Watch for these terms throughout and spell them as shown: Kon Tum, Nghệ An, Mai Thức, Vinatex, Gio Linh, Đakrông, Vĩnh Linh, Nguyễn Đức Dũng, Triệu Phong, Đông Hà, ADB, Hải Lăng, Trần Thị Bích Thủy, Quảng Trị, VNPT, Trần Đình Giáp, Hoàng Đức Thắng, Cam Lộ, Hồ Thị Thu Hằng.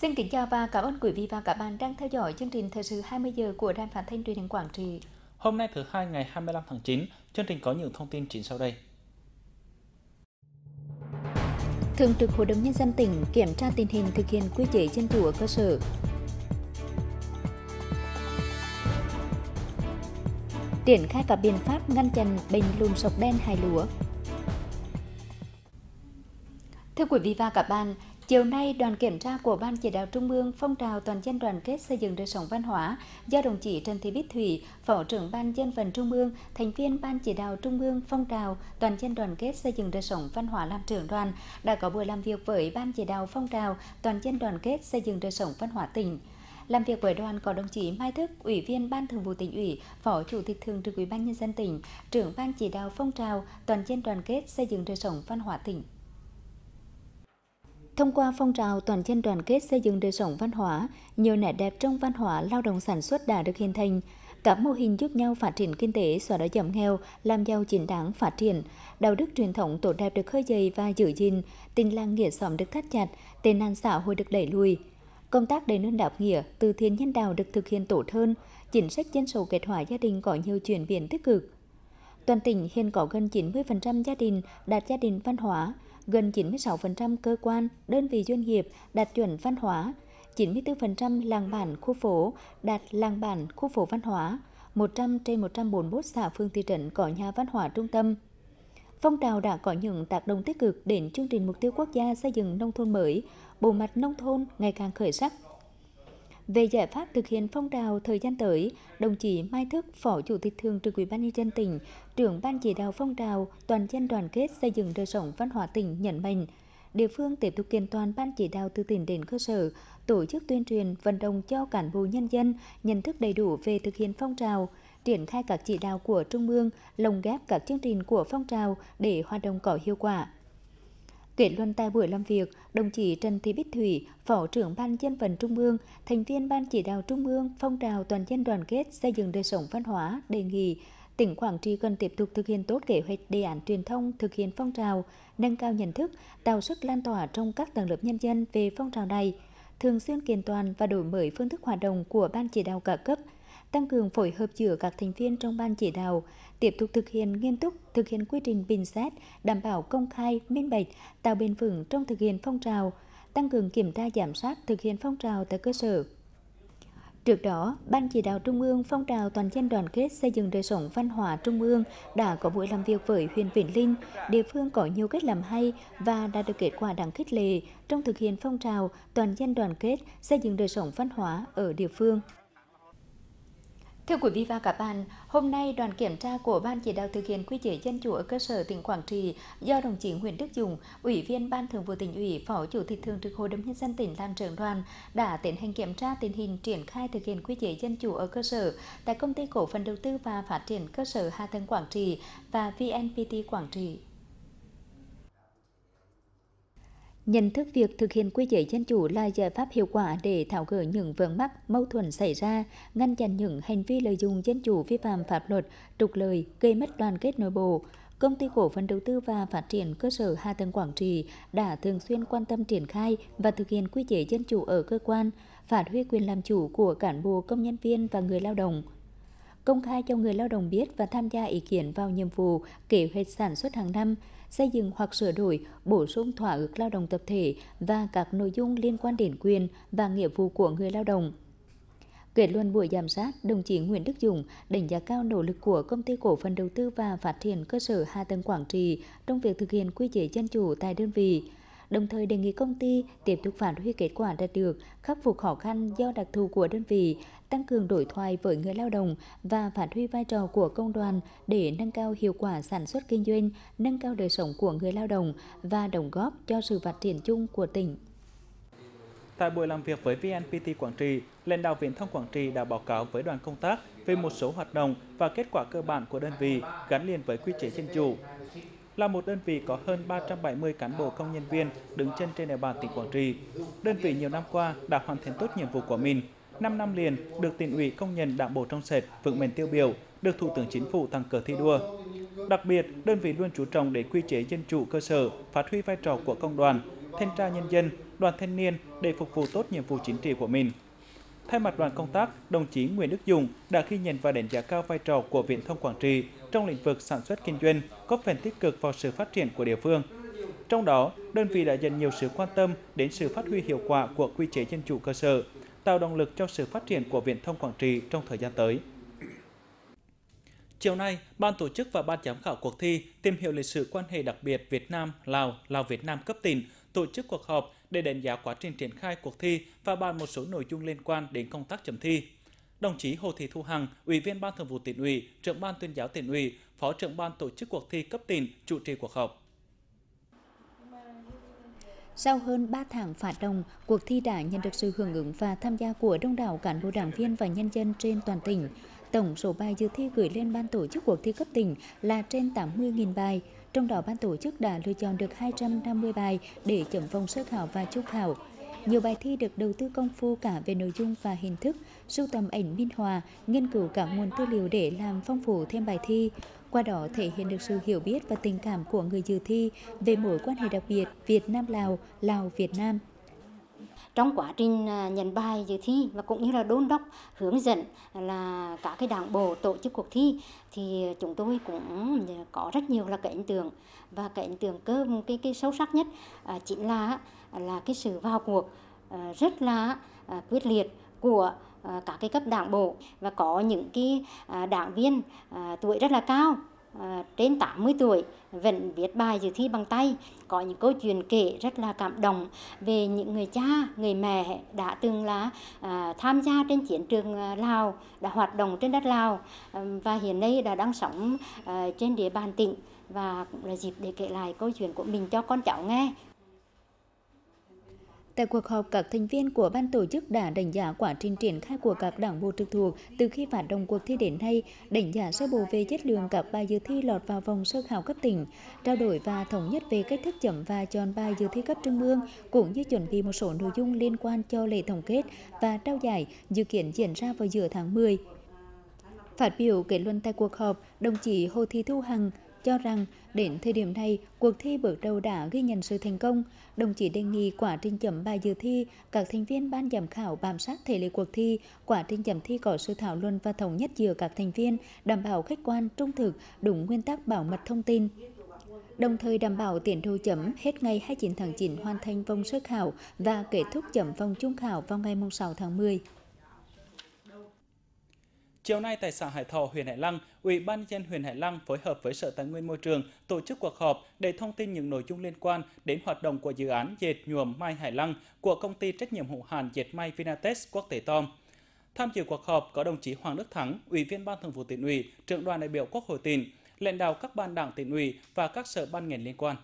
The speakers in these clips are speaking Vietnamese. Xin kính chào và cảm ơn quý vị và các bạn đang theo dõi chương trình thời sự 20 giờ của Đài Phát thanh Truyền hình Quảng Trị. Hôm nay thứ Hai ngày 25 tháng 9, chương trình có những thông tin chính sau đây. Thường trực Hội đồng Nhân dân tỉnh kiểm tra tình hình thực hiện quy chế dân chủ ở cơ sở. Triển khai các biện pháp ngăn chặn bệnh lùn sọc đen hài lúa. Thưa quý vị và các bạn, chiều nay, đoàn kiểm tra của Ban Chỉ đạo Trung ương phong trào toàn dân đoàn kết xây dựng đời sống văn hóa do đồng chí Trần Thị Bích Thủy, Phó trưởng Ban Dân vận Trung ương, thành viên Ban Chỉ đạo Trung ương phong trào toàn dân đoàn kết xây dựng đời sống văn hóa làm trưởng đoàn đã có buổi làm việc với Ban Chỉ đạo phong trào toàn dân đoàn kết xây dựng đời sống văn hóa tỉnh. Làm việc với đoàn có đồng chí Mai Thức, Ủy viên Ban Thường vụ Tỉnh ủy, Phó Chủ tịch Thường trực Ủy ban Nhân dân tỉnh, trưởng Ban Chỉ đạo phong trào toàn dân đoàn kết xây dựng đời sống văn hóa tỉnh. Thông qua phong trào toàn dân đoàn kết xây dựng đời sống văn hóa, nhiều nét đẹp trong văn hóa lao động sản xuất đã được hình thành. Các mô hình giúp nhau phát triển kinh tế, xóa đói giảm nghèo, làm giàu chính đáng phát triển. Đạo đức truyền thống tốt đẹp được khơi dậy và giữ gìn, tình làng nghĩa xóm được thắt chặt, tệ nạn xã hội được đẩy lùi. Công tác đền ơn đáp nghĩa, từ thiện nhân đạo được thực hiện tốt hơn, chính sách dân số kết hóa gia đình có nhiều chuyển biến tích cực. Toàn tỉnh hiện có gần 90% gia đình đạt gia đình văn hóa, gần 96% cơ quan, đơn vị doanh nghiệp đạt chuẩn văn hóa, 94% làng bản, khu phố đạt làng bản, khu phố văn hóa, 100 trên 141 xã phường thị trấn có nhà văn hóa trung tâm. Phong trào đã có những tác động tích cực đến chương trình mục tiêu quốc gia xây dựng nông thôn mới, bộ mặt nông thôn ngày càng khởi sắc. Về giải pháp thực hiện phong trào thời gian tới, đồng chí Mai Thức, Phó Chủ tịch Thường trực Ủy ban Nhân dân tỉnh, trưởng Ban Chỉ đạo phong trào toàn dân đoàn kết xây dựng đời sống văn hóa tỉnh nhấn mạnh, địa phương tiếp tục kiện toàn Ban Chỉ đạo từ tỉnh đến cơ sở, tổ chức tuyên truyền vận động cho cán bộ nhân dân nhận thức đầy đủ về thực hiện phong trào, triển khai các chỉ đạo của Trung ương, lồng ghép các chương trình của phong trào để hoạt động có hiệu quả. Kết luận tại buổi làm việc, đồng chí Trần Thị Bích Thủy, Phó trưởng Ban Dân vận Trung ương, thành viên Ban Chỉ đạo Trung ương phong trào toàn dân đoàn kết xây dựng đời sống văn hóa đề nghị tỉnh Quảng Trị cần tiếp tục thực hiện tốt kế hoạch đề án truyền thông thực hiện phong trào, nâng cao nhận thức, tạo sức lan tỏa trong các tầng lớp nhân dân về phong trào này, thường xuyên kiện toàn và đổi mới phương thức hoạt động của Ban Chỉ đạo cả cấp, tăng cường phối hợp giữa các thành viên trong Ban Chỉ đạo, tiếp tục thực hiện nghiêm túc, thực hiện quy trình bình xét, đảm bảo công khai, minh bạch, tạo bền vững trong thực hiện phong trào, tăng cường kiểm tra giám sát thực hiện phong trào tại cơ sở. Trước đó, Ban Chỉ đạo Trung ương phong trào toàn dân đoàn kết xây dựng đời sống văn hóa Trung ương đã có buổi làm việc với huyện Vĩnh Linh, địa phương có nhiều cách làm hay và đã được kết quả đáng khích lệ trong thực hiện phong trào toàn dân đoàn kết xây dựng đời sống văn hóa ở địa phương. Thưa quý vị và các bạn, hôm nay đoàn kiểm tra của Ban Chỉ đạo thực hiện quy chế dân chủ ở cơ sở tỉnh Quảng Trị do đồng chí Nguyễn Đức Dũng, Ủy viên Ban Thường vụ Tỉnh ủy, Phó Chủ tịch Thường trực Hội đồng Nhân dân tỉnh làm trưởng đoàn đã tiến hành kiểm tra tình hình triển khai thực hiện quy chế dân chủ ở cơ sở tại Công ty Cổ phần Đầu tư và Phát triển Cơ sở Hạ tầng Quảng Trị và VNPT Quảng Trị. Nhận thức việc thực hiện quy chế dân chủ là giải pháp hiệu quả để tháo gỡ những vướng mắc, mâu thuẫn xảy ra, ngăn chặn những hành vi lợi dụng dân chủ vi phạm pháp luật, trục lợi, gây mất đoàn kết nội bộ. Công ty Cổ phần Đầu tư và Phát triển Cơ sở Hạ tầng Quảng Trị đã thường xuyên quan tâm triển khai và thực hiện quy chế dân chủ ở cơ quan, phát huy quyền làm chủ của cán bộ, công nhân viên và người lao động. Công khai cho người lao động biết và tham gia ý kiến vào nhiệm vụ, kế hoạch sản xuất hàng năm, xây dựng hoặc sửa đổi, bổ sung thỏa ước lao động tập thể và các nội dung liên quan đến quyền và nghĩa vụ của người lao động. Kết luận buổi giám sát, đồng chí Nguyễn Đức Dũng đánh giá cao nỗ lực của Công ty Cổ phần Đầu tư và Phát triển Cơ sở Hạ tầng Quảng Trị trong việc thực hiện quy chế dân chủ tại đơn vị, đồng thời đề nghị công ty tiếp tục phát huy kết quả đạt được, khắc phục khó khăn do đặc thù của đơn vị, tăng cường đối thoại với người lao động và phát huy vai trò của công đoàn để nâng cao hiệu quả sản xuất kinh doanh, nâng cao đời sống của người lao động và đóng góp cho sự phát triển chung của tỉnh. Tại buổi làm việc với VNPT Quảng Trị, lãnh đạo Viễn thông Quảng Trị đã báo cáo với đoàn công tác về một số hoạt động và kết quả cơ bản của đơn vị gắn liền với quy chế dân chủ. Là một đơn vị có hơn 370 cán bộ công nhân viên đứng chân trên địa bàn tỉnh Quảng Trị. Đơn vị nhiều năm qua đã hoàn thành tốt nhiệm vụ của mình. 5 năm liền được Tỉnh ủy công nhận đảng bộ trong sạch, vững bền tiêu biểu, được Thủ tướng Chính phủ tặng cờ thi đua. Đặc biệt, đơn vị luôn chú trọng đến quy chế dân chủ cơ sở, phát huy vai trò của công đoàn, thanh tra nhân dân, đoàn thanh niên để phục vụ tốt nhiệm vụ chính trị của mình. Thay mặt đoàn công tác, đồng chí Nguyễn Đức Dũng đã ghi nhận và đánh giá cao vai trò của Viễn thông Quảng Trị trong lĩnh vực sản xuất kinh doanh, góp phần tích cực vào sự phát triển của địa phương. Trong đó, đơn vị đã dành nhiều sự quan tâm đến sự phát huy hiệu quả của quy chế dân chủ cơ sở, tạo động lực cho sự phát triển của Viễn thông Quảng Trị trong thời gian tới. Chiều nay, Ban tổ chức và Ban giám khảo cuộc thi tìm hiểu lịch sử quan hệ đặc biệt Việt Nam-Lào, Lào-Việt Nam cấp tỉnh, tổ chức cuộc họp để đánh giá quá trình triển khai cuộc thi và bàn một số nội dung liên quan đến công tác chấm thi. Đồng chí Hồ Thị Thu Hằng, Ủy viên Ban Thường vụ Tỉnh ủy, Trưởng Ban Tuyên giáo Tỉnh ủy, Phó trưởng Ban tổ chức cuộc thi cấp tỉnh chủ trì cuộc họp. Sau hơn 3 tháng phát động, cuộc thi đã nhận được sự hưởng ứng và tham gia của đông đảo cán bộ đảng viên và nhân dân trên toàn tỉnh. Tổng số bài dự thi gửi lên Ban tổ chức cuộc thi cấp tỉnh là trên 80.000 bài. Trong đó, Ban tổ chức đã lựa chọn được 250 bài để chấm vòng sơ khảo và chung khảo. Nhiều bài thi được đầu tư công phu cả về nội dung và hình thức, sưu tầm ảnh minh họa, nghiên cứu cả nguồn tư liệu để làm phong phú thêm bài thi. Qua đó thể hiện được sự hiểu biết và tình cảm của người dự thi về mối quan hệ đặc biệt Việt Nam-Lào, Lào-Việt Nam. Trong quá trình nhận bài dự thi và cũng như là đôn đốc hướng dẫn là cả cái đảng bộ tổ chức cuộc thi thì chúng tôi cũng có rất nhiều là cái ấn tượng, và cái ấn tượng cái sâu sắc nhất chính là cái sự vào cuộc rất là quyết liệt của cả cái cấp đảng bộ, và có những cái đảng viên tuổi rất là cao, trên 80 tuổi vẫn viết bài dự thi bằng tay. Có những câu chuyện kể rất là cảm động về những người cha, người mẹ đã từng là tham gia trên chiến trường Lào, đã hoạt động trên đất Lào và hiện nay đã đang sống trên địa bàn tỉnh, và cũng là dịp để kể lại câu chuyện của mình cho con cháu nghe. Tại cuộc họp, các thành viên của Ban tổ chức đã đánh giá quá trình triển khai của các đảng bộ trực thuộc từ khi phát động cuộc thi đến nay, đánh giá sơ bộ về chất lượng các bài dự thi lọt vào vòng sơ khảo cấp tỉnh, trao đổi và thống nhất về cách thức chấm và chọn bài dự thi cấp trung ương, cũng như chuẩn bị một số nội dung liên quan cho lễ tổng kết và trao giải dự kiến diễn ra vào giữa tháng 10. Phát biểu kết luận tại cuộc họp, đồng chí Hồ Thị Thu Hằng cho rằng đến thời điểm này, cuộc thi bước đầu đã ghi nhận sự thành công. Đồng chí đề nghị quá trình chấm bài dự thi, các thành viên ban giám khảo bám sát thể lệ cuộc thi, quá trình chấm thi có sự thảo luận và thống nhất giữa các thành viên, đảm bảo khách quan, trung thực, đúng nguyên tắc bảo mật thông tin. Đồng thời đảm bảo tiến độ chấm hết ngày 29 tháng 9 hoàn thành vòng sơ khảo và kết thúc chấm vòng chung khảo vào ngày 6 tháng 10. Chiều nay tại xã Hải Thọ, huyện Hải Lăng, Ủy ban nhân dân huyện Hải Lăng phối hợp với Sở Tài nguyên Môi trường tổ chức cuộc họp để thông tin những nội dung liên quan đến hoạt động của dự án dệt nhuộm mai Hải Lăng của công ty trách nhiệm hữu hạn dệt may Vinatex Quốc tế Tom. Tham dự cuộc họp có đồng chí Hoàng Đức Thắng, Ủy viên Ban Thường vụ Tỉnh ủy, Trưởng đoàn đại biểu Quốc hội tỉnh, lãnh đạo các ban đảng Tỉnh ủy và các sở ban ngành liên quan.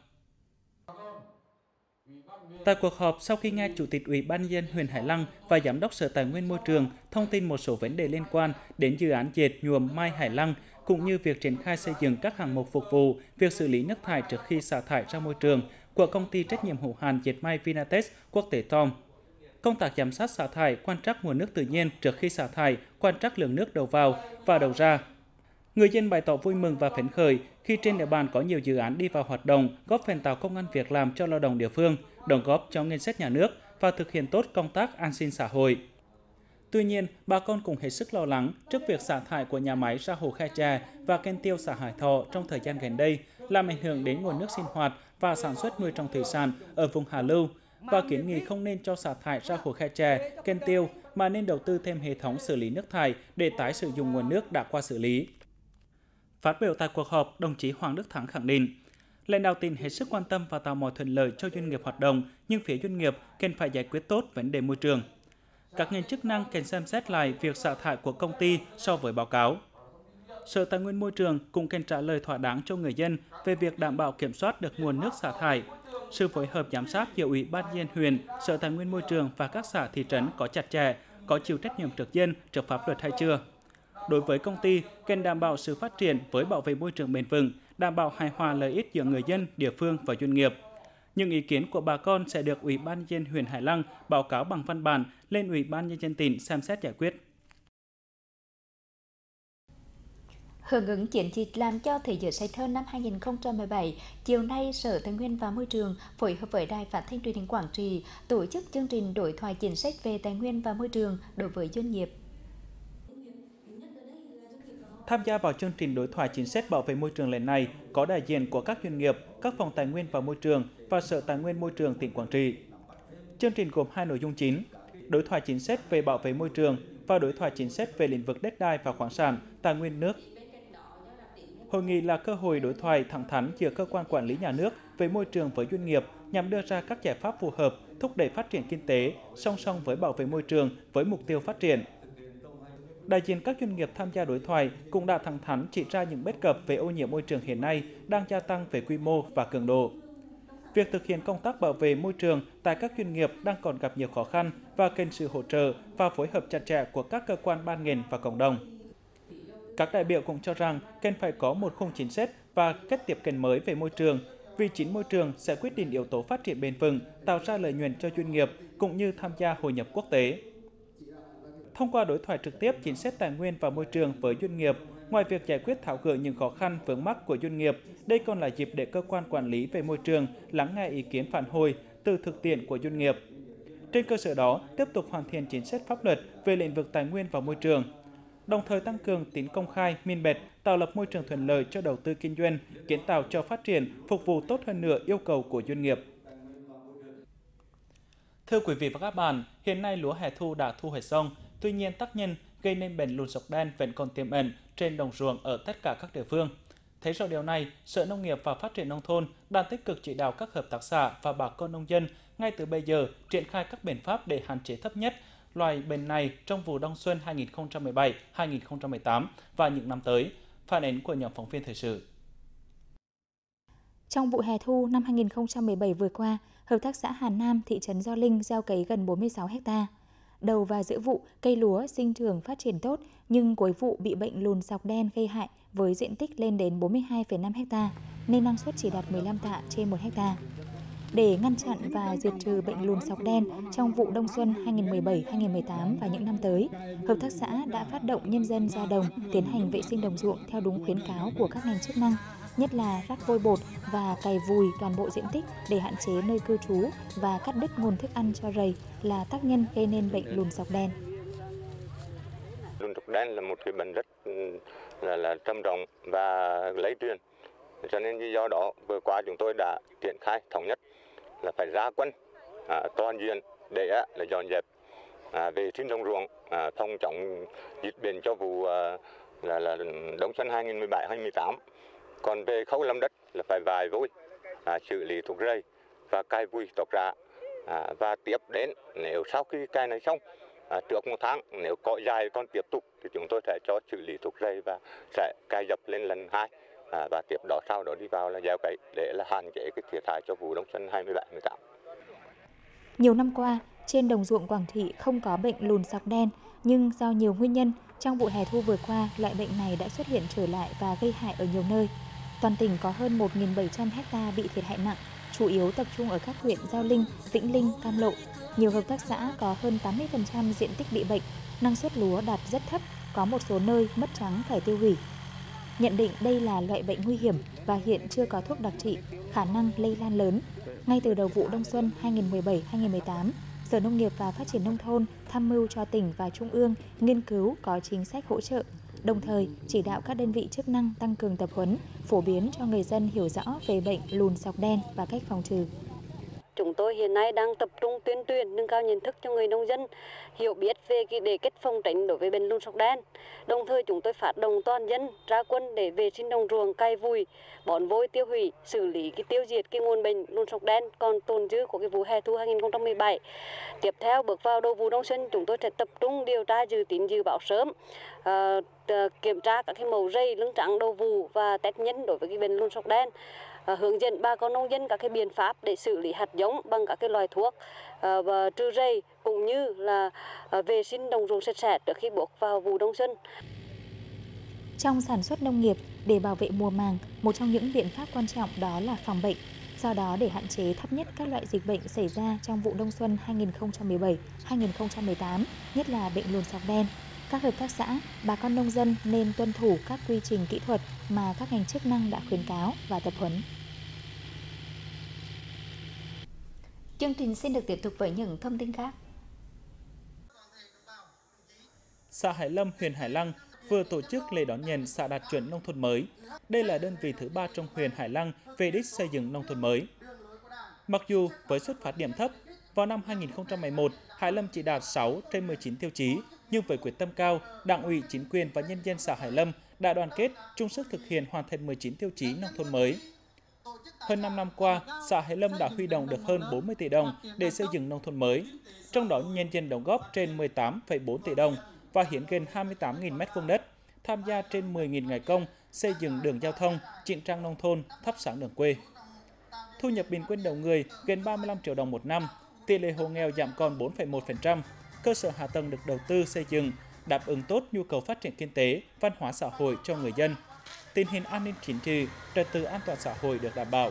Tại cuộc họp, sau khi nghe Chủ tịch Ủy ban nhân dân huyện Hải Lăng và Giám đốc Sở Tài nguyên Môi trường thông tin một số vấn đề liên quan đến dự án dệt nhuộm mai Hải Lăng, cũng như việc triển khai xây dựng các hạng mục phục vụ việc xử lý nước thải trước khi xả thải ra môi trường của công ty trách nhiệm hữu hạn dệt may Vinatex Quốc tế Tom, công tác giám sát xả thải, quan trắc nguồn nước tự nhiên trước khi xả thải, quan trắc lượng nước đầu vào và đầu ra. Người dân bày tỏ vui mừng và phấn khởi khi trên địa bàn có nhiều dự án đi vào hoạt động, góp phần tạo công ăn việc làm cho lao động địa phương, đóng góp cho ngân sách nhà nước và thực hiện tốt công tác an sinh xã hội. Tuy nhiên, bà con cũng hết sức lo lắng trước việc xả thải của nhà máy ra hồ Khe Trà và kênh tiêu xã Hải Thọ trong thời gian gần đây làm ảnh hưởng đến nguồn nước sinh hoạt và sản xuất nuôi trồng thủy sản ở vùng hạ lưu, và kiến nghị không nên cho xả thải ra hồ Khe Trà, kênh tiêu mà nên đầu tư thêm hệ thống xử lý nước thải để tái sử dụng nguồn nước đã qua xử lý. Phát biểu tại cuộc họp, đồng chí Hoàng Đức Thắng khẳng định, lãnh đạo tỉnh hết sức quan tâm và tạo mọi thuận lợi cho doanh nghiệp hoạt động, nhưng phía doanh nghiệp cần phải giải quyết tốt vấn đề môi trường. Các ngành chức năng cần xem xét lại việc xả thải của công ty so với báo cáo. Sở Tài nguyên Môi trường cũng cần trả lời thỏa đáng cho người dân về việc đảm bảo kiểm soát được nguồn nước xả thải. Sự phối hợp giám sát giữa Ủy ban nhân dân huyện, Sở Tài nguyên Môi trường và các xã thị trấn có chặt chẽ, có chịu trách nhiệm trước dân, trước pháp luật hay chưa? Đối với công ty, cần đảm bảo sự phát triển với bảo vệ môi trường bền vững, đảm bảo hài hòa lợi ích giữa người dân, địa phương và doanh nghiệp. Những ý kiến của bà con sẽ được Ủy ban nhân dân huyện Hải Lăng báo cáo bằng văn bản lên Ủy ban nhân dân tỉnh xem xét giải quyết. Hưởng ứng chiến dịch làm cho thế giới sạch hơn năm 2017, chiều nay Sở Tài nguyên và Môi trường phối hợp với Đài Phát thanh Truyền hình Quảng Trị tổ chức chương trình đối thoại chính sách về tài nguyên và môi trường đối với doanh nghiệp. Tham gia vào chương trình đối thoại chính sách bảo vệ môi trường lần này có đại diện của các doanh nghiệp, các phòng tài nguyên và môi trường và Sở Tài nguyên Môi trường tỉnh Quảng Trị. Chương trình gồm hai nội dung chính: đối thoại chính sách về bảo vệ môi trường và đối thoại chính sách về lĩnh vực đất đai và khoáng sản, tài nguyên nước. Hội nghị là cơ hội đối thoại thẳng thắn giữa cơ quan quản lý nhà nước về môi trường với doanh nghiệp nhằm đưa ra các giải pháp phù hợp, thúc đẩy phát triển kinh tế song song với bảo vệ môi trường với mục tiêu phát triển. Đại diện các doanh nghiệp tham gia đối thoại cũng đã thẳng thắn chỉ ra những bất cập về ô nhiễm môi trường hiện nay đang gia tăng về quy mô và cường độ. Việc thực hiện công tác bảo vệ môi trường tại các doanh nghiệp đang còn gặp nhiều khó khăn và cần sự hỗ trợ và phối hợp chặt chẽ của các cơ quan ban ngành và cộng đồng. Các đại biểu cũng cho rằng cần phải có một khung chính sách và cách tiếp cận mới về môi trường, vì chính môi trường sẽ quyết định yếu tố phát triển bền vững, tạo ra lợi nhuận cho doanh nghiệp cũng như tham gia hội nhập quốc tế. Thông qua đối thoại trực tiếp chính sách tài nguyên và môi trường với doanh nghiệp, ngoài việc giải quyết tháo gỡ những khó khăn vướng mắc của doanh nghiệp, đây còn là dịp để cơ quan quản lý về môi trường lắng nghe ý kiến phản hồi từ thực tiễn của doanh nghiệp. Trên cơ sở đó, tiếp tục hoàn thiện chính sách pháp luật về lĩnh vực tài nguyên và môi trường, đồng thời tăng cường tính công khai, minh bạch, tạo lập môi trường thuận lợi cho đầu tư kinh doanh, kiến tạo cho phát triển, phục vụ tốt hơn nữa yêu cầu của doanh nghiệp. Thưa quý vị và các bạn, hiện nay lúa hè thu đã thu hoạch xong, tuy nhiên tác nhân gây nên bệnh lùn sọc đen vẫn còn tiềm ẩn trên đồng ruộng ở tất cả các địa phương. Thấy rõ điều này, Sở Nông nghiệp và Phát triển Nông thôn đang tích cực chỉ đạo các hợp tác xã và bà con nông dân ngay từ bây giờ triển khai các biện pháp để hạn chế thấp nhất loài bệnh này trong vụ đông xuân 2017-2018 và những năm tới. Phản ánh của nhóm phóng viên thời sự. Trong vụ hè thu năm 2017 vừa qua, Hợp tác xã Hà Nam, thị trấn Gio Linh gieo cấy gần 46 ha. Đầu và giữa vụ, cây lúa sinh trưởng phát triển tốt, nhưng cuối vụ bị bệnh lùn sọc đen gây hại với diện tích lên đến 42,5 ha, nên năng suất chỉ đạt 15 tạ trên 1 ha. Để ngăn chặn và diệt trừ bệnh lùn sọc đen trong vụ đông xuân 2017-2018 và những năm tới, Hợp tác xã đã phát động nhân dân ra đồng tiến hành vệ sinh đồng ruộng theo đúng khuyến cáo của các ngành chức năng, nhất là rắc vôi bột và cày vùi toàn bộ diện tích để hạn chế nơi cư trú và cắt đứt nguồn thức ăn cho rầy là tác nhân gây nên bệnh lùn sọc đen. Lùn sọc đen là một cái bệnh rất là trầm trọng và lây truyền. Cho nên do đó vừa qua chúng tôi đã triển khai thống nhất là phải ra quân toàn diện để là dọn dẹp vệ sinh đồng ruộng, phòng chống dịch bệnh cho vụ là đông xuân 2017-2018. Còn về khâu lâm đất là phải vài vôi, xử lý thuộc rầy và cai vùi tọt rạ, và tiếp đến nếu sau khi cai này xong, trước một tháng nếu cỏ dài còn tiếp tục thì chúng tôi sẽ cho xử lý thuộc rầy và sẽ cai dập lên lần hai. Và tiếp đó sau đó đi vào là gieo cấy để là hạn chế cái thiệt hại cho vụ đông xuân 2017-2018. Nhiều năm qua, trên đồng ruộng Quảng Trị không có bệnh lùn sọc đen, nhưng do nhiều nguyên nhân, trong vụ hè thu vừa qua, loại bệnh này đã xuất hiện trở lại và gây hại ở nhiều nơi. Toàn tỉnh có hơn 1.700 ha bị thiệt hại nặng, chủ yếu tập trung ở các huyện Gio Linh, Vĩnh Linh, Cam Lộ. Nhiều hợp tác xã có hơn 80% diện tích bị bệnh, năng suất lúa đạt rất thấp, có một số nơi mất trắng phải tiêu hủy. Nhận định đây là loại bệnh nguy hiểm và hiện chưa có thuốc đặc trị, khả năng lây lan lớn. Ngay từ đầu vụ đông xuân 2017-2018, Sở Nông nghiệp và Phát triển Nông thôn tham mưu cho tỉnh và Trung ương nghiên cứu có chính sách hỗ trợ, đồng thời chỉ đạo các đơn vị chức năng tăng cường tập huấn, phổ biến cho người dân hiểu rõ về bệnh lùn sọc đen và cách phòng trừ. Chúng tôi hiện nay đang tập trung tuyên truyền nâng cao nhận thức cho người nông dân hiểu biết về đề cách phòng tránh đối với bệnh lùn sọc đen. Đồng thời chúng tôi phát động toàn dân ra quân để vệ sinh đồng ruộng, cày vùi, bón vôi tiêu hủy, xử lý tiêu diệt nguồn bệnh lùn sọc đen còn tồn dư của vụ hè thu 2017. Tiếp theo bước vào đầu vụ đông xuân, chúng tôi sẽ tập trung điều tra dự tín dự báo sớm, kiểm tra các mẫu rây lưng trắng đầu vụ và test nhanh đối với bệnh lùn sọc đen. Hướng dẫn bà con nông dân các biện pháp để xử lý hạt giống bằng các loại thuốc và trừ rầy, cũng như là vệ sinh đồng ruộng sạch sẽ trước khi bước vào vụ đông xuân. Trong sản xuất nông nghiệp, để bảo vệ mùa màng, một trong những biện pháp quan trọng đó là phòng bệnh. Do đó, để hạn chế thấp nhất các loại dịch bệnh xảy ra trong vụ đông xuân 2017-2018, nhất là bệnh lùn sọc đen, Các hợp tác xã, bà con nông dân nên tuân thủ các quy trình kỹ thuật mà các ngành chức năng đã khuyến cáo và tập huấn. Chương trình xin được tiếp tục với những thông tin khác. Xã Hải Lâm, huyện Hải Lăng vừa tổ chức lễ đón nhận xã đạt chuẩn nông thôn mới. Đây là đơn vị thứ 3 trong huyện Hải Lăng về đích xây dựng nông thôn mới. Mặc dù với xuất phát điểm thấp, vào năm 2011, Hải Lâm chỉ đạt 6 trên 19 tiêu chí, nhưng với quyết tâm cao, Đảng ủy, chính quyền và nhân dân xã Hải Lâm đã đoàn kết chung sức thực hiện hoàn thành 19 tiêu chí nông thôn mới. Hơn 5 năm qua, xã Hải Lâm đã huy động được hơn 40 tỷ đồng để xây dựng nông thôn mới, trong đó nhân dân đóng góp trên 18,4 tỷ đồng và hiến gần 28.000 m2 đất, tham gia trên 10.000 ngày công, xây dựng đường giao thông, chỉnh trang nông thôn, thắp sáng đường quê. Thu nhập bình quân đầu người gần 35 triệu đồng một năm, tỷ lệ hộ nghèo giảm còn 4,1%, cơ sở hạ tầng được đầu tư xây dựng, đáp ứng tốt nhu cầu phát triển kinh tế, văn hóa xã hội cho người dân. Tình hình an ninh chính trị, trật tự an toàn xã hội được đảm bảo.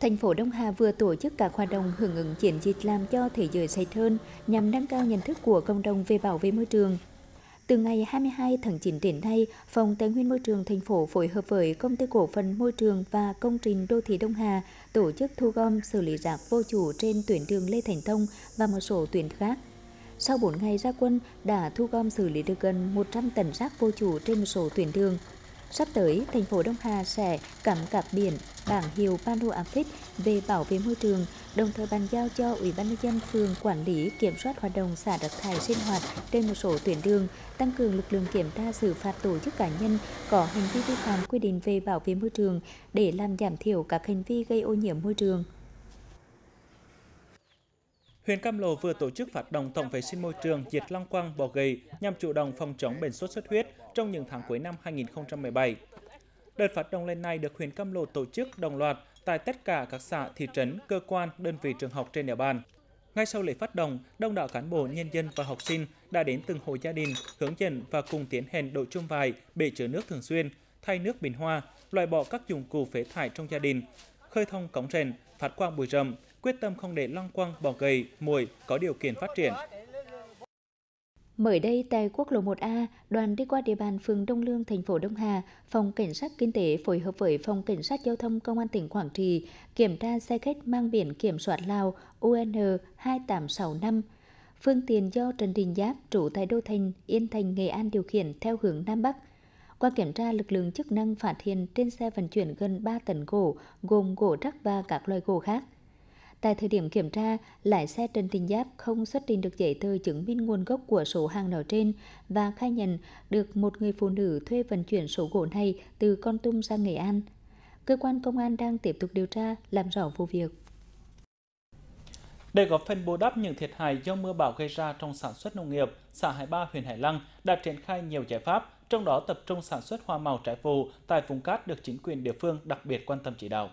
Thành phố Đông Hà vừa tổ chức các hoạt động hưởng ứng chiến dịch làm cho thế giới sạch hơn nhằm nâng cao nhận thức của cộng đồng về bảo vệ môi trường. Từ ngày 22 tháng 9 đến nay, Phòng Tài nguyên Môi trường thành phố phối hợp với Công ty Cổ phần Môi trường và Công trình Đô thị Đông Hà tổ chức thu gom xử lý rác vô chủ trên tuyến đường Lê Thánh Tông và một số tuyến khác. Sau 4 ngày ra quân, đã thu gom xử lý được gần 100 tấn rác vô chủ trên một số tuyến đường. Sắp tới, thành phố Đông Hà sẽ cắm các biển, bảng hiệu pano áp phích về bảo vệ môi trường, đồng thời bàn giao cho Ủy ban nhân dân phường quản lý kiểm soát hoạt động xả rác thải sinh hoạt trên một số tuyến đường, tăng cường lực lượng kiểm tra xử phạt tổ chức cá nhân có hành vi vi phạm quy định về bảo vệ môi trường để làm giảm thiểu các hành vi gây ô nhiễm môi trường. Huyện Cam Lộ vừa tổ chức phát động tổng vệ sinh môi trường diệt lăng quăng bọ gậy nhằm chủ động phòng chống bệnh sốt xuất huyết trong những tháng cuối năm 2017. Đợt phát động lần này được huyện Cam Lộ tổ chức đồng loạt tại tất cả các xã, thị trấn, cơ quan, đơn vị trường học trên địa bàn. Ngay sau lễ phát động, đông đảo cán bộ, nhân dân và học sinh đã đến từng hộ gia đình, hướng dẫn và cùng tiến hành đội chum vải, bể chứa nước thường xuyên, thay nước bình hoa, loại bỏ các dụng cụ phế thải trong gia đình, khơi thông cống rãnh, phát quang bụi rậm, quyết tâm không để lăng quăng, bọ gậy, muỗi có điều kiện phát triển. Mới đây tại quốc lộ 1A, đoàn đi qua địa bàn phường Đông Lương, thành phố Đông Hà, Phòng Cảnh sát Kinh tế phối hợp với Phòng Cảnh sát Giao thông Công an tỉnh Quảng Trị kiểm tra xe khách mang biển kiểm soát Lào UN 2865. Phương tiện do Trần Đình Giáp, trú tại Đô Thành, Yên Thành, Nghệ An điều khiển theo hướng Nam Bắc. Qua kiểm tra, lực lượng chức năng phát hiện trên xe vận chuyển gần 3 tấn gỗ, gồm gỗ rắc và các loại gỗ khác. Tại thời điểm kiểm tra, lái xe Trần Đình Giáp không xuất trình được giấy tờ chứng minh nguồn gốc của số hàng nói trên và khai nhận được một người phụ nữ thuê vận chuyển số gỗ này từ Kon Tum sang Nghệ An. Cơ quan công an đang tiếp tục điều tra, làm rõ vụ việc. Để góp phần bù đắp những thiệt hại do mưa bão gây ra trong sản xuất nông nghiệp, xã Hải Ba, huyện Hải Lăng đã triển khai nhiều giải pháp, trong đó tập trung sản xuất hoa màu trái vụ tại vùng cát được chính quyền địa phương đặc biệt quan tâm chỉ đạo.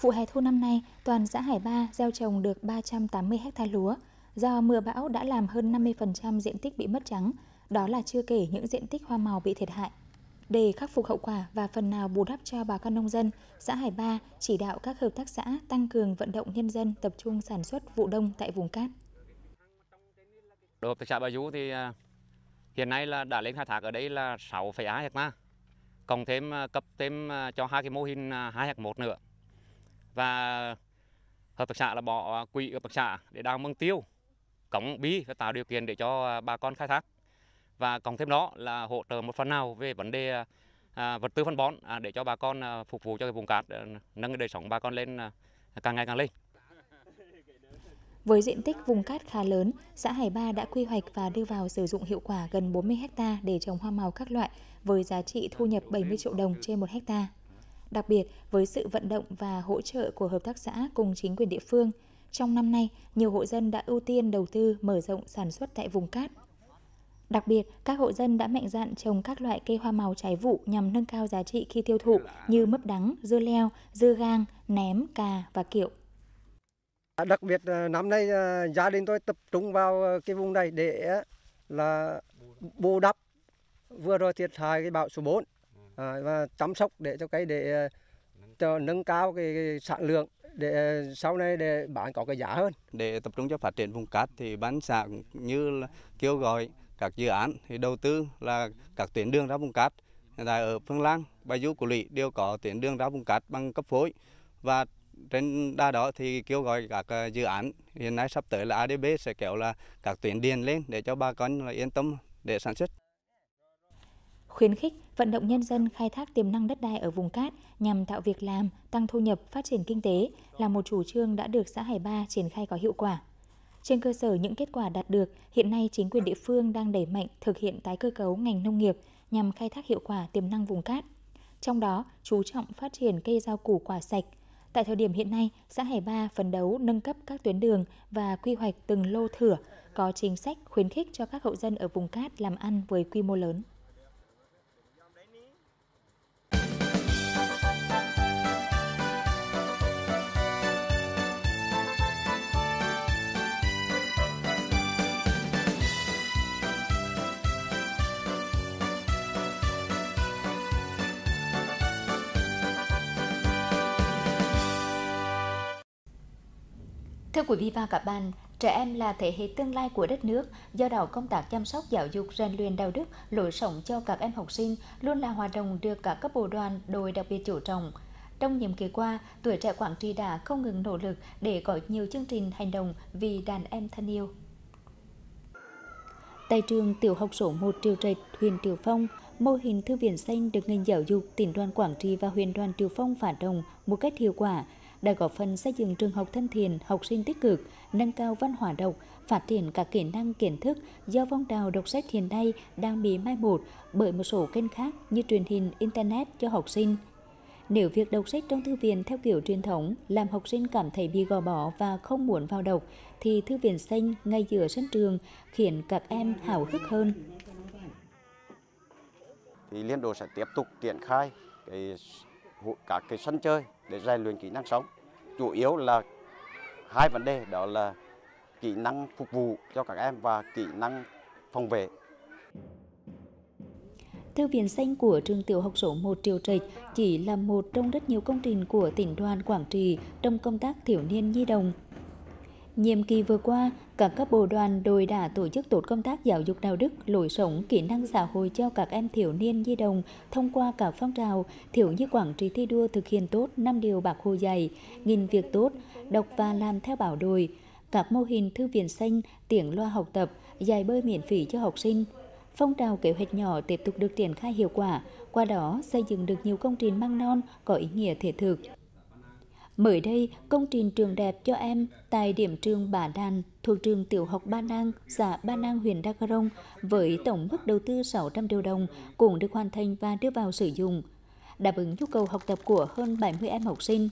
Vụ hè thu năm nay, toàn xã Hải Ba gieo trồng được 380 ha lúa. Do mưa bão đã làm hơn 50% diện tích bị mất trắng, đó là chưa kể những diện tích hoa màu bị thiệt hại. Để khắc phục hậu quả và phần nào bù đắp cho bà con nông dân, xã Hải Ba chỉ đạo các hợp tác xã tăng cường vận động nhân dân tập trung sản xuất vụ đông tại vùng cát. Đối hợp tác xã Bà Dú thì hiện nay là đã lên khai thác ở đây là 6,8 ha, cộng thêm cấp thêm cho hai cái mô hình 2/1 nữa. Và hợp tác xã là bỏ quỹ hợp tác xã để đào mương tiêu, cống bi và tạo điều kiện để cho bà con khai thác. Và cộng thêm đó là hỗ trợ một phần nào về vấn đề vật tư phân bón để cho bà con phục vụ cho cái vùng cát, nâng đời sống bà con lên càng ngày càng lên. Với diện tích vùng cát khá lớn, xã Hải Ba đã quy hoạch và đưa vào sử dụng hiệu quả gần 40 ha để trồng hoa màu các loại với giá trị thu nhập 70 triệu đồng trên 1 ha. Đặc biệt, với sự vận động và hỗ trợ của hợp tác xã cùng chính quyền địa phương, trong năm nay, nhiều hộ dân đã ưu tiên đầu tư mở rộng sản xuất tại vùng cát. Đặc biệt, các hộ dân đã mạnh dạn trồng các loại cây hoa màu trái vụ nhằm nâng cao giá trị khi tiêu thụ như mướp đắng, dưa leo, dưa gang, ném, cà và kiệu. Đặc biệt, năm nay gia đình tôi tập trung vào cái vùng này để là bù đắp vừa rồi thiệt hại cái bão số 4. Và chăm sóc để cho nâng cao cái sản lượng để sau này để bán có cái giá hơn. Để tập trung cho phát triển vùng cát thì bán xã như là kêu gọi các dự án thì đầu tư là các tuyến đường ra vùng cát. Hiện tại ở Phương Lang, Bài Du, Cổ Lũy đều có tuyến đường ra vùng cát bằng cấp phối, và trên đa đó thì kêu gọi các dự án hiện nay sắp tới là ADB sẽ kéo là các tuyến điện lên để cho bà con là yên tâm để sản xuất. Khuyến khích vận động nhân dân khai thác tiềm năng đất đai ở vùng cát nhằm tạo việc làm, tăng thu nhập, phát triển kinh tế là một chủ trương đã được xã Hải Ba triển khai có hiệu quả. Trên cơ sở những kết quả đạt được, hiện nay chính quyền địa phương đang đẩy mạnh thực hiện tái cơ cấu ngành nông nghiệp nhằm khai thác hiệu quả tiềm năng vùng cát. Trong đó, chú trọng phát triển cây rau củ quả sạch. Tại thời điểm hiện nay, xã Hải Ba phấn đấu nâng cấp các tuyến đường và quy hoạch từng lô thửa, có chính sách khuyến khích cho các hộ dân ở vùng cát làm ăn với quy mô lớn. Thưa quý vị và các bạn, trẻ em là thế hệ tương lai của đất nước, do đó công tác chăm sóc giáo dục, rèn luyện đạo đức, lối sống cho các em học sinh luôn là hoạt động được các cấp bộ đoàn, đội đặc biệt chú trọng. Trong nhiệm kỳ qua, tuổi trẻ Quảng Trị đã không ngừng nỗ lực để có nhiều chương trình hành động vì đàn em thân yêu. Tại trường tiểu học số 1 Triệu Trạch, huyện Triệu Phong, mô hình thư viện xanh được ngành giáo dục, tỉnh đoàn Quảng Trị và huyện đoàn Triệu Phong phát động một cách hiệu quả, đã góp phần xây dựng trường học thân thiện, học sinh tích cực, nâng cao văn hóa đọc, phát triển các kỹ năng kiến thức do phong trào đọc sách hiện nay đang bị mai một bởi một số kênh khác như truyền hình, internet cho học sinh. Nếu việc đọc sách trong thư viện theo kiểu truyền thống làm học sinh cảm thấy bị gò bỏ và không muốn vào đọc, thì thư viện xanh ngay giữa sân trường khiến các em háo hức hơn. Thì liên đoàn sẽ tiếp tục triển khai các cái sân chơi để rèn luyện kỹ năng sống, chủ yếu là hai vấn đề, đó là kỹ năng phục vụ cho các em và kỹ năng phòng vệ. Thư viện xanh của trường tiểu học số 1 Triệu Trạch chỉ là một trong rất nhiều công trình của tỉnh đoàn Quảng Trị trong công tác thiếu niên nhi đồng. Nhiệm kỳ vừa qua, các cấp bộ đoàn đội đã tổ chức tốt công tác giáo dục đạo đức, lối sống, kỹ năng xã hội cho các em thiếu niên nhi đồng thông qua các phong trào Thiếu nhi Quảng Trị thi đua thực hiện tốt 5 điều Bác Hồ dạy, nghìn việc tốt, đọc và làm theo bảo đội, các mô hình thư viện xanh, tiếng loa học tập, dạy bơi miễn phí cho học sinh. Phong trào kế hoạch nhỏ tiếp tục được triển khai hiệu quả, qua đó xây dựng được nhiều công trình măng non có ý nghĩa thiết thực. Mới đây, công trình trường đẹp cho em tại điểm trường Bá Đàn thuộc trường tiểu học Ba Nang, xã Ba Nang, huyện Đakrông với tổng mức đầu tư 600 triệu đồng cũng được hoàn thành và đưa vào sử dụng, đáp ứng nhu cầu học tập của hơn 70 em học sinh.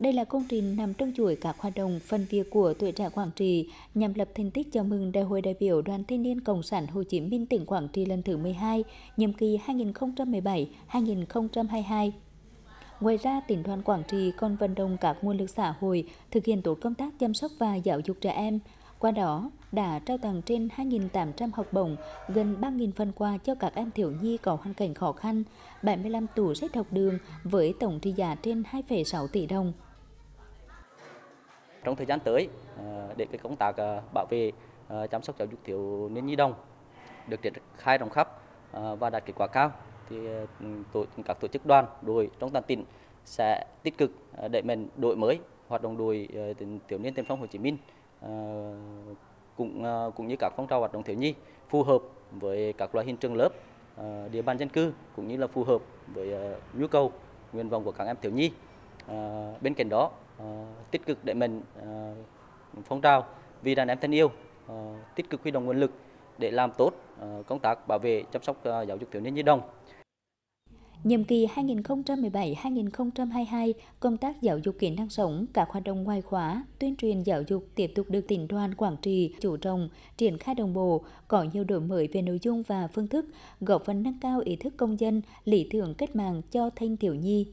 Đây là công trình nằm trong chuỗi các hoạt động phần việc của tuổi trẻ Quảng Trị nhằm lập thành tích chào mừng Đại hội đại biểu Đoàn Thanh niên Cộng sản Hồ Chí Minh tỉnh Quảng Trị lần thứ 12, nhiệm kỳ 2017-2022. Ngoài ra, tỉnh đoàn Quảng Trị còn vận động các nguồn lực xã hội thực hiện tốt công tác chăm sóc và giáo dục trẻ em. Qua đó, đã trao tặng trên 2.800 học bổng, gần 3.000 phần quà cho các em thiếu nhi có hoàn cảnh khó khăn, 75 tủ sách học đường với tổng trị giá trên 2,6 tỷ đồng. Trong thời gian tới, để công tác bảo vệ chăm sóc giáo dục thiếu niên nhi đồng được triển khai rộng khắp và đạt kết quả cao, thì các tổ chức đoàn đội trong toàn tỉnh sẽ tích cực đẩy mạnh đổi mới hoạt động đội thiếu niên tiền phong Hồ Chí Minh cũng như các phong trào hoạt động thiếu nhi phù hợp với các loại hình trường lớp, địa bàn dân cư cũng như là phù hợp với nhu cầu nguyện vọng của các em thiếu nhi. Bên cạnh đó tích cực đẩy mạnh phong trào vì đàn em thân yêu, tích cực huy động nguồn lực để làm tốt công tác bảo vệ chăm sóc giáo dục thiếu niên nhi đồng. Nhiệm kỳ 2017-2022, công tác giáo dục kỹ năng sống, các hoạt động ngoại khóa, tuyên truyền giáo dục tiếp tục được tỉnh đoàn Quảng Trị chú trọng, triển khai đồng bộ, có nhiều đổi mới về nội dung và phương thức, góp phần nâng cao ý thức công dân, lý tưởng cách mạng cho thanh thiếu nhi.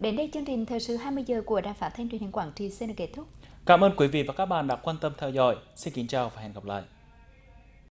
Đến đây chương trình thời sự 20 giờ của Đài Phát thanh Truyền hình Quảng Trị xin được kết thúc. Cảm ơn quý vị và các bạn đã quan tâm theo dõi. Xin kính chào và hẹn gặp lại.